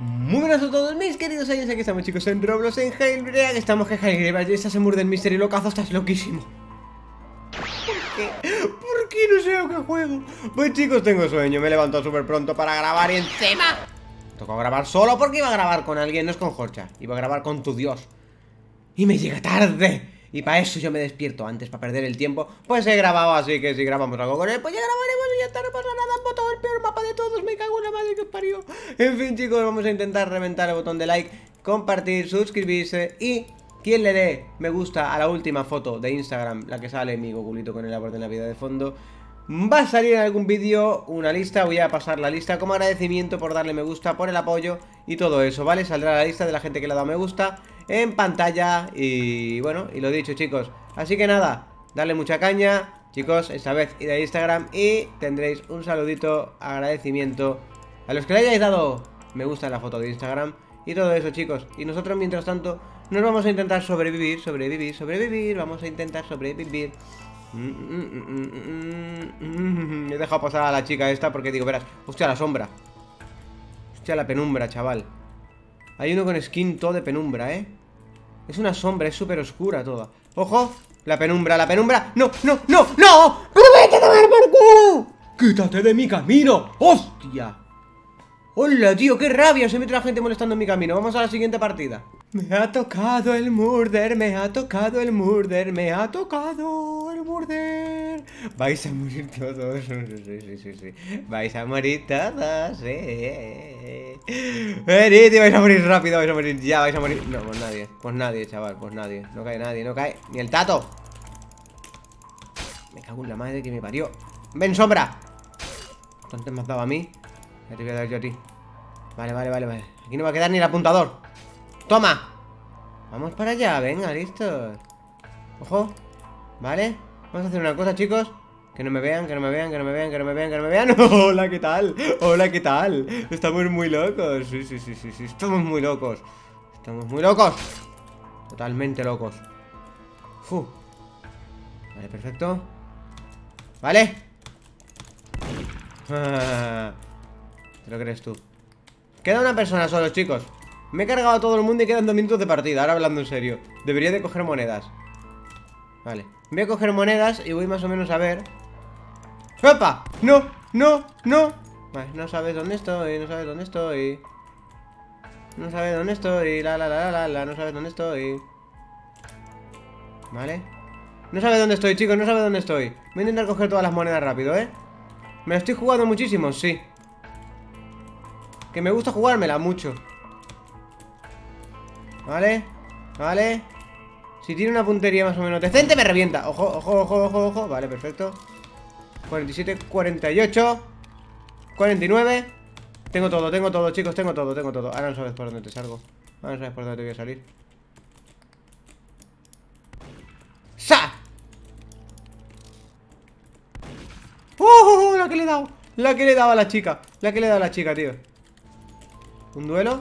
Muy buenas a todos mis queridos amigos, aquí estamos chicos en Roblox, en Jailbreak, estamos que Jailbreak, estás en Murder Mystery Locazo, estás loquísimo. ¿Por qué no sé a qué juego? Pues chicos, tengo sueño, me he levantado súper pronto para grabar y encima tocó grabar solo porque iba a grabar con alguien, no es con Jorcha, iba a grabar con tu dios. Y me llega tarde, y para eso yo me despierto antes, para perder el tiempo, pues he grabado, así que si grabamos algo con él, pues ya grabaremos y ya está, no pasa nada, por todo el peor mapa de todos, me cago en la madre que os parió. En fin chicos, vamos a intentar reventar el botón de like, compartir, suscribirse y quien le dé me gusta a la última foto de Instagram, la que sale mi Gokulito con el árbol de Navidad de fondo. Va a salir en algún vídeo una lista, voy a pasar la lista como agradecimiento por darle me gusta, por el apoyo y todo eso, ¿vale? Saldrá la lista de la gente que le ha dado me gusta en pantalla y bueno, y lo dicho chicos. Así que nada, darle mucha caña, chicos, esta vez id a Instagram y tendréis un saludito, agradecimiento a los que le hayáis dado me gusta en la foto de Instagram y todo eso chicos. Y nosotros mientras tanto nos vamos a intentar sobrevivir, vamos a intentar sobrevivir. He dejado pasar a la chica esta porque digo, verás, hostia la sombra, hostia la penumbra, chaval. Hay uno con skin todo de penumbra, es una sombra, es súper oscura toda. ¡Ojo! La penumbra, no, no, no, no. ¡Vete a tomar por culo! ¡Quítate de mi camino! ¡Hostia! ¡Hola, tío! ¡Qué rabia! Se mete la gente molestando en mi camino. Vamos a la siguiente partida. Me ha tocado el murder, me ha tocado el murder, me ha tocado el murder. Vais a morir todos. Sí. Vais a morir todos. Venid, vais a morir rápido, vais a morir ya, vais a morir. No, pues nadie, chaval, pues nadie. No cae nadie, no cae. ¡Ni el tato! Me cago en la madre que me parió. ¡Ven, sombra! ¿Cuánto me has dado a mí? Ya te voy a dar yo a ti. Vale. Aquí no va a quedar ni el apuntador. ¡Toma! Vamos para allá, venga, listo. Ojo, vale. Vamos a hacer una cosa, chicos. Que no me vean, que no me vean. Hola, ¿qué tal? Estamos muy locos. Sí. Estamos muy locos. Totalmente locos. Uf. Vale, perfecto. Vale. ¿Te lo crees tú? Queda una persona solo, chicos. Me he cargado a todo el mundo y quedan 2 minutos de partida. Ahora hablando en serio, debería de coger monedas. Vale, voy a coger monedas y voy más o menos a ver. ¡Opa! ¡No! Vale, no sabes dónde estoy. No sabes dónde estoy. Vale. No sabes dónde estoy, chicos, no sabes dónde estoy. Voy a intentar coger todas las monedas rápido, Me la estoy jugando muchísimo, sí. Que me gusta jugármela mucho. Vale. Si tiene una puntería más o menos decente me revienta. Ojo. Vale, perfecto. 47, 48, 49. Tengo todo, chicos, tengo todo. Ahora no sabes por dónde te salgo. Ahora no sabes por dónde te voy a salir. ¡Sa! ¡Oh! La que le he dado. La que le he dado a la chica, tío. Un duelo.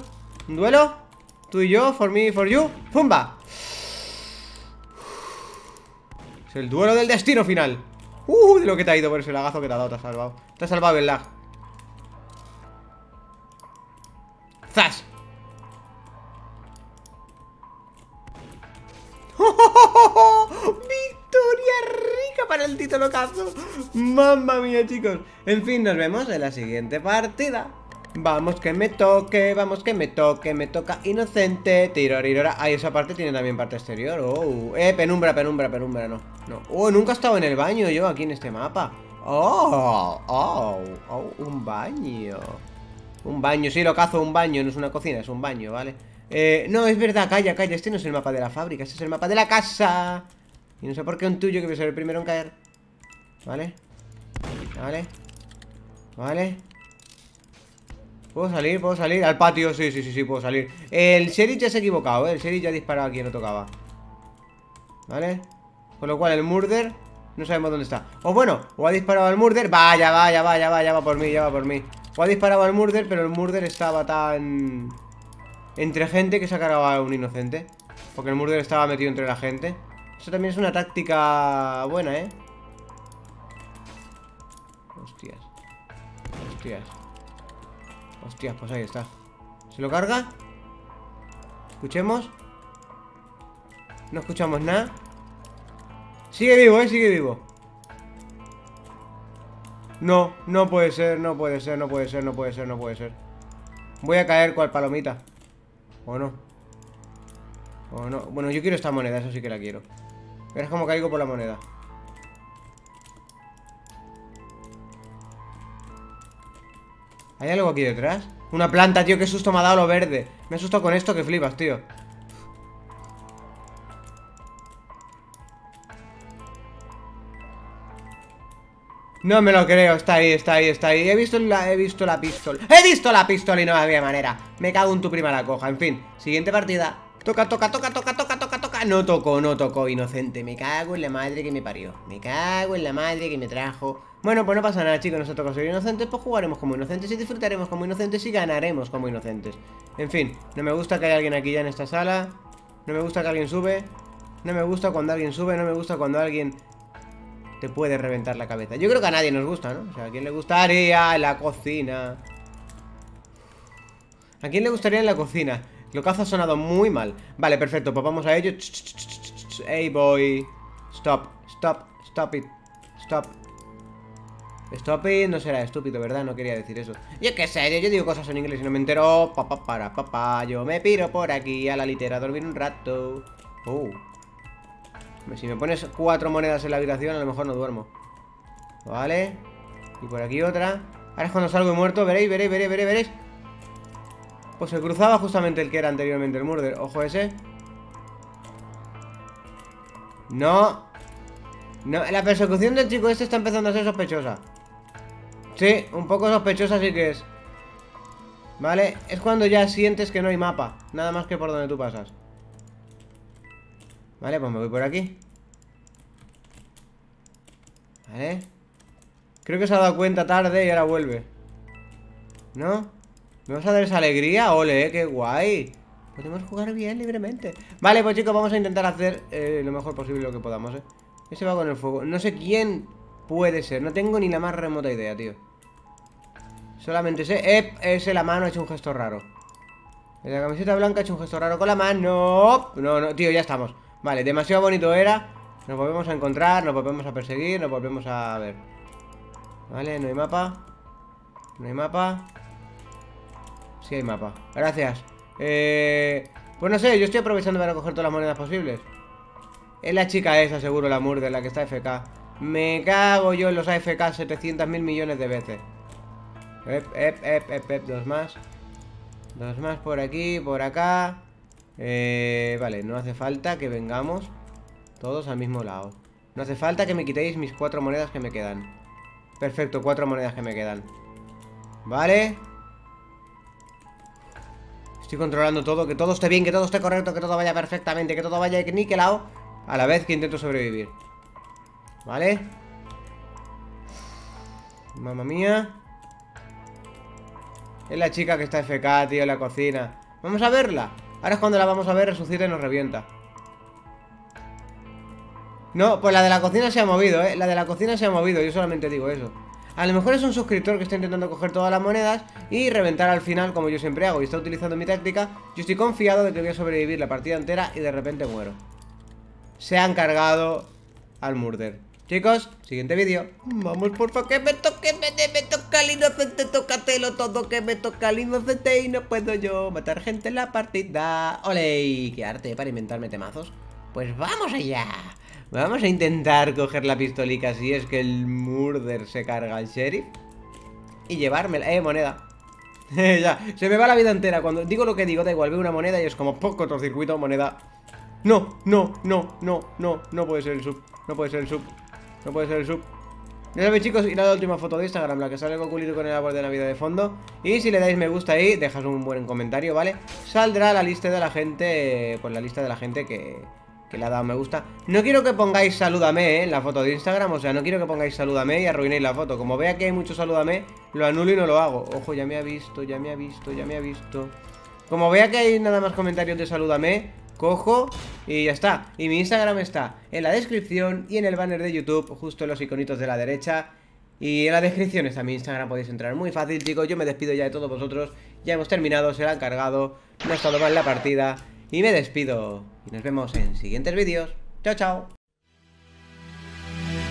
Tú y yo, for me, for you. ¡Pumba! Es el duelo del destino final. De lo que te ha ido por ese lagazo que te ha dado. Te ha salvado. Te ha salvado el lag. ¡Zas! ¡Victoria rica para el Tito Locazo! ¡Mamma mía, chicos! En fin, nos vemos en la siguiente partida. Vamos que me toque, me toca inocente, tirorirora. Ahí esa parte tiene también parte exterior. Penumbra, no. Nunca he estado en el baño yo aquí en este mapa. Un baño. Sí, Locazo, un baño, no es una cocina, es un baño, ¿vale? No, es verdad, calla, este no es el mapa de la fábrica, este es el mapa de la casa. Y no sé por qué un tuyo que voy a ser el primero en caer. Vale. ¿Puedo salir? Al patio, sí, puedo salir. El sheriff ya se ha equivocado, el sheriff ya ha disparado a quien no tocaba. ¿Vale? Con lo cual el murder no sabemos dónde está. O bueno, o ha disparado al murder. Vaya, ya va por mí, O ha disparado al murder, pero el murder estaba tan... entre gente que se ha cargado a un inocente. Porque el murder estaba metido entre la gente. Eso también es una táctica buena, Hostias, pues ahí está. ¿Se lo carga? Escuchemos. No escuchamos nada. Sigue vivo, sigue vivo. No, no puede ser, no puede ser, no puede ser, no puede ser, no puede ser. Voy a caer cual palomita. ¿O no? ¿O no? Bueno, yo quiero esta moneda, eso sí que la quiero. Verás cómo caigo por la moneda. ¿Hay algo aquí detrás? Una planta, tío, qué susto me ha dado lo verde. Me asustó con esto que flipas, tío. No me lo creo, está ahí, está ahí, está ahí. He visto la pistola. ¡He visto la pistola y no había manera! Me cago en tu prima la coja, en fin. Siguiente partida. Toca. No tocó, inocente. Me cago en la madre que me parió. Me cago en la madre que me trajo. Bueno, pues no pasa nada, chicos, nos ha tocado ser inocentes. Pues jugaremos como inocentes y disfrutaremos como inocentes y ganaremos como inocentes. En fin, no me gusta que haya alguien aquí ya en esta sala. No me gusta que alguien sube. No me gusta cuando alguien sube. No me gusta cuando alguien te puede reventar la cabeza. Yo creo que a nadie nos gusta, ¿no? O sea, ¿a quién le gustaría la cocina? ¿A quién le gustaría en la cocina? Locazo ha sonado muy mal. Vale, perfecto, pues vamos a ello. Hey, boy. Stop. Stop it no será estúpido, ¿verdad? No quería decir eso. Yo qué sé, yo digo cosas en inglés y no me entero. Yo me piro por aquí a la litera a dormir un rato. Oh. Si me pones 4 monedas en la habitación, a lo mejor no duermo. Vale. Y por aquí otra. Ahora es cuando salgo muerto. Veréis. Pues se cruzaba justamente el que era anteriormente el murder. Ojo ese. No. No, la persecución del chico este está empezando a ser sospechosa. Sí, un poco sospechosa sí que es. Vale, es cuando ya sientes que no hay mapa. Nada más que por donde tú pasas. Vale, pues me voy por aquí. Vale. Creo que se ha dado cuenta tarde y ahora vuelve. ¿No? ¿Me vas a dar esa alegría? ¡Ole, qué guay! Podemos jugar bien, libremente. Vale, pues chicos, vamos a intentar hacer lo mejor posible lo que podamos, ¿eh? Ese va con el fuego. No sé quién puede ser. No tengo ni la más remota idea, tío. Solamente sé... ese la mano ha hecho un gesto raro. La camiseta blanca ha hecho un gesto raro con la mano. No, no, tío, ya estamos. Vale, demasiado bonito era. Nos volvemos a encontrar, nos volvemos a perseguir, nos volvemos a ver. Vale, no hay mapa. No hay mapa. Sí hay mapa, gracias. Pues no sé, yo estoy aprovechando para coger todas las monedas posibles. Es la chica esa, seguro, la murder, la que está AFK. Me cago yo en los AFK 700.000 millones de veces. Dos más. Dos más por aquí, por acá. Vale, no hace falta que vengamos todos al mismo lado. No hace falta que me quitéis mis 4 monedas que me quedan. Perfecto, 4 monedas que me quedan. Vale. Estoy controlando todo, que todo esté bien, que todo esté correcto, que todo vaya perfectamente, que todo vaya niquelado. A la vez que intento sobrevivir. Vale. Mamma mía. Es la chica que está AFK, tío, en la cocina. Vamos a verla. Ahora es cuando la vamos a ver, resucita y nos revienta. No, pues la de la cocina se ha movido, la de la cocina se ha movido, yo solamente digo eso. A lo mejor es un suscriptor que está intentando coger todas las monedas y reventar al final, como yo siempre hago, y está utilizando mi táctica. Yo estoy confiado de que voy a sobrevivir la partida entera y de repente muero. Se han cargado al murder. Chicos, siguiente vídeo. Vamos, porfa, que me toque, me toca el inocente, tócatelo todo, que me toca el inocente y no puedo yo matar gente en la partida. ¡Ole! ¡Qué arte para inventarme temazos! Pues vamos allá. Vamos a intentar coger la pistolica si es que el murder se carga al sheriff. Y llevármela. Moneda. Ya, se me va la vida entera. Cuando digo lo que digo, da igual, veo una moneda y es como poco otro circuito, moneda. No, no puede ser el sub. No puede ser el sub. No puede ser el sub. Ya sabéis, chicos, ir a la última foto de Instagram, la que sale Goku con el árbol de Navidad de fondo. Y si le dais me gusta ahí, dejas un buen comentario, ¿vale? Saldrá la lista de la gente. Pues la lista de la gente que le ha dado me gusta. No quiero que pongáis salúdame, en la foto de Instagram. O sea, no quiero que pongáis salúdame y arruinéis la foto. Como vea que hay mucho salúdame, lo anulo y no lo hago. Ojo, ya me ha visto. Como vea que hay nada más comentarios de salúdame, cojo y ya está. Y mi Instagram está en la descripción y en el banner de YouTube, justo en los iconitos de la derecha. Y en la descripción está mi Instagram, podéis entrar muy fácil, chicos. Yo me despido ya de todos vosotros Ya hemos terminado, se la han cargado. No ha estado mal la partida. Y me despido. Y nos vemos en siguientes vídeos. Chao, chao.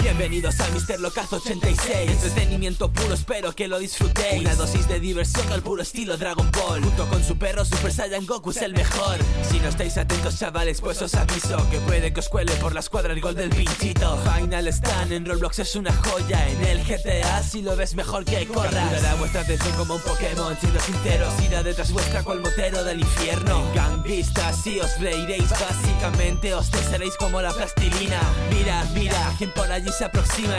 Bienvenidos al Mister Locazo 86. Entretenimiento puro, espero que lo disfrutéis. Una dosis de diversión al puro estilo Dragon Ball. Junto con su perro Super Saiyan, Goku es el mejor. Si no estáis atentos, chavales, pues os aviso que puede que os cuele por la escuadra el gol del pinchito. Final Stand en Roblox es una joya. En el GTA si lo ves mejor que corras. Capturará vuestra atención como un Pokémon, siendo sinceros. Irá detrás vuestra cual motero del infierno. Ganguistas y os reiréis. Básicamente os desharéis como la plastilina. Mira, mira, quien por allí se aproxima.